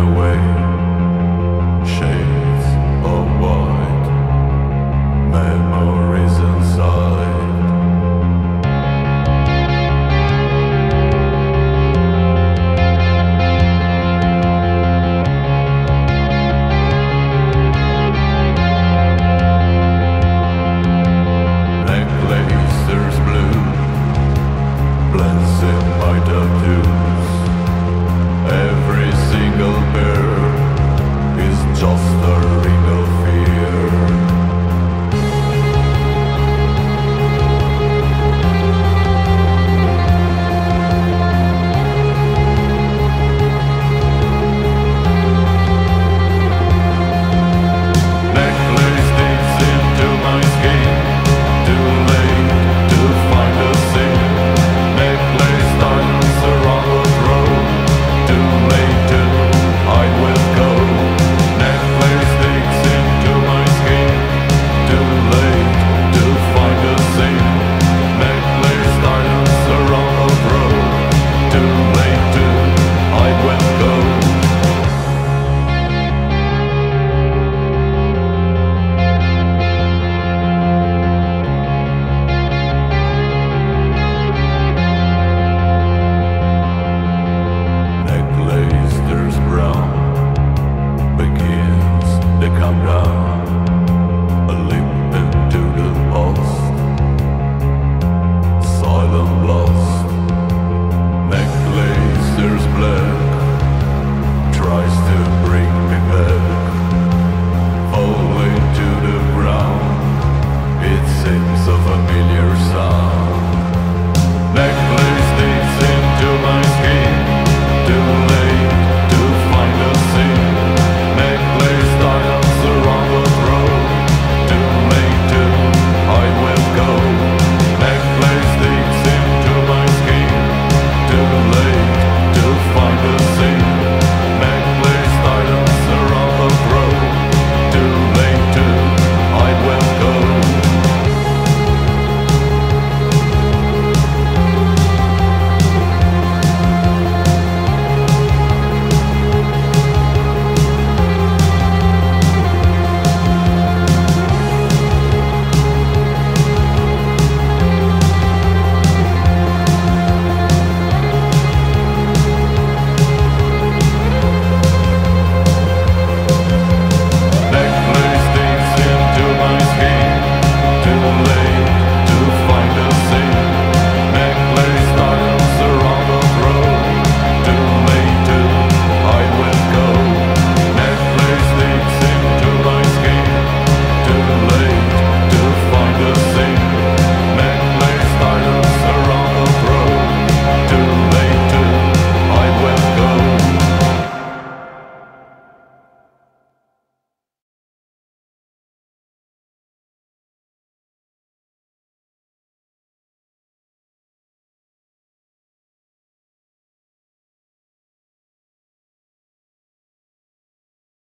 away.